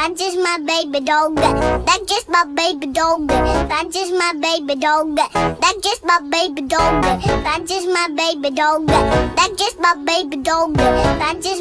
That's just my baby dog. That's just my baby dog. That's just my baby dog. That's just my baby dog. That's just my baby dog. That's just my baby dog. That's just